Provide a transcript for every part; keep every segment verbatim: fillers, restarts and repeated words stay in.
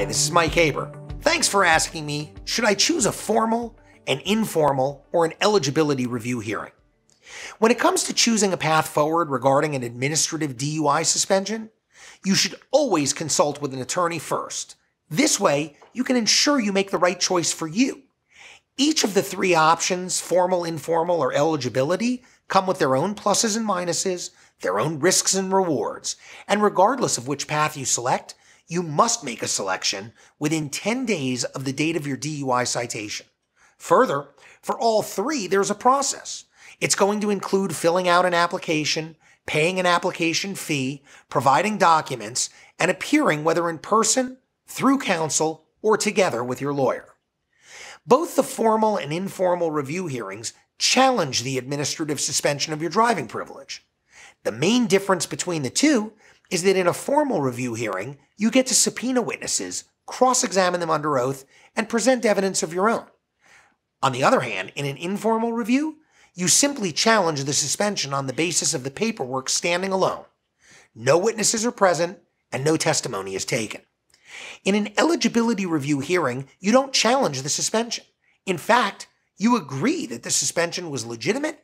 Hi, this is Mike Haber. Thanks for asking me, should I choose a formal, an informal, or an eligibility review hearing? When it comes to choosing a path forward regarding an administrative D U I suspension, you should always consult with an attorney first. This way, you can ensure you make the right choice for you. Each of the three options, formal, informal, or eligibility, come with their own pluses and minuses, their own risks and rewards, and regardless of which path you select, you must make a selection within ten days of the date of your D U I citation. Further, for all three, there's a process. It's going to include filling out an application, paying an application fee, providing documents, and appearing whether in person, through counsel, or together with your lawyer. Both the formal and informal review hearings challenge the administrative suspension of your driving privilege. The main difference between the two is that in a formal review hearing, you get to subpoena witnesses, cross-examine them under oath, and present evidence of your own. On the other hand, in an informal review, you simply challenge the suspension on the basis of the paperwork standing alone. No witnesses are present, and no testimony is taken. In an eligibility review hearing, you don't challenge the suspension. In fact, you agree that the suspension was legitimate,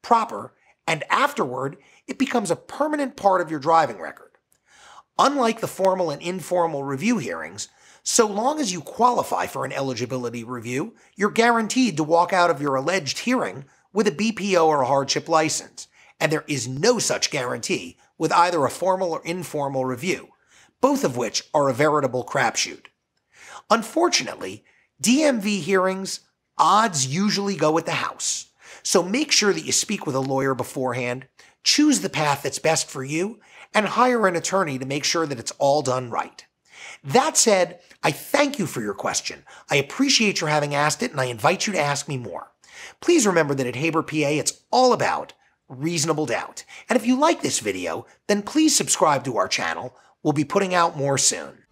proper, and afterward, it becomes a permanent part of your driving record. Unlike the formal and informal review hearings, so long as you qualify for an eligibility review, you're guaranteed to walk out of your alleged hearing with a B P O or a hardship license, and there is no such guarantee with either a formal or informal review, both of which are a veritable crapshoot. Unfortunately, D M V hearings, odds usually go with the house. So make sure that you speak with a lawyer beforehand, choose the path that's best for you, and hire an attorney to make sure that it's all done right. That said, I thank you for your question. I appreciate your having asked it, and I invite you to ask me more. Please remember that at HaberPA, it's all about reasonable doubt. And if you like this video, then please subscribe to our channel. We'll be putting out more soon.